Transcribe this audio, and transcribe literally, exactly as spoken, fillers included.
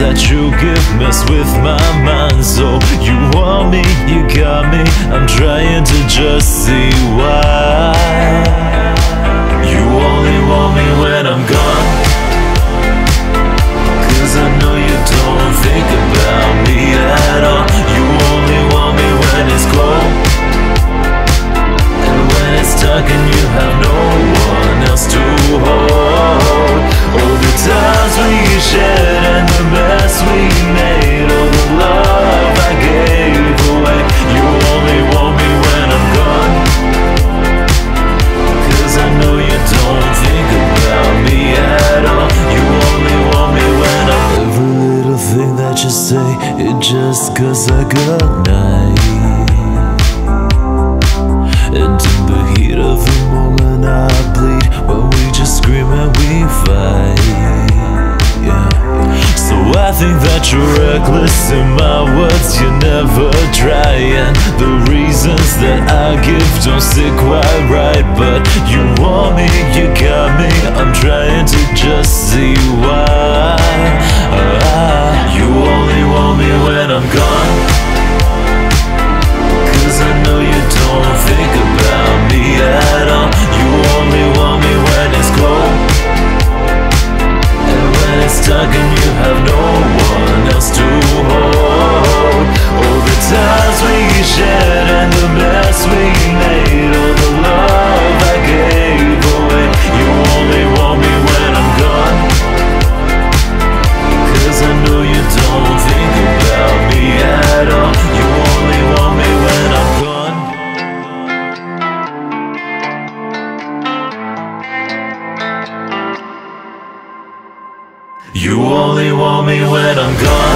that you give mess with my mind. So you want me, you got me, I'm trying to just see why. You only want me when I'm gone, 'cause I know you don't think about me at all. You only want me when it's cold, and when it's dark and you have no one else to hold. All the times we shared and the mess we made, all the love I gave away. You only want me when I'm gone, 'cause I know you don't think about me at all. You only want me when I'm gone. Every little thing that you say, it just goes like a knife. And in the heat of the moment I bleed, when we just scream and we fight. So I think that you're reckless in my words, you never try, and the reasons that I give don't sit quite right. But you want me, you got me, I'm trying to just see why. uh, You only want me when I'm gone, 'cause I know you don't think about me at all. You only want me when it's cold, it's dark and you have no one else to hold. All the times we shared and the mess we made, all the love I gave away. You only want me when I'm gone, 'cause I know you don't think about me at all. You only want me when I'm gone. You only want me when I'm gone.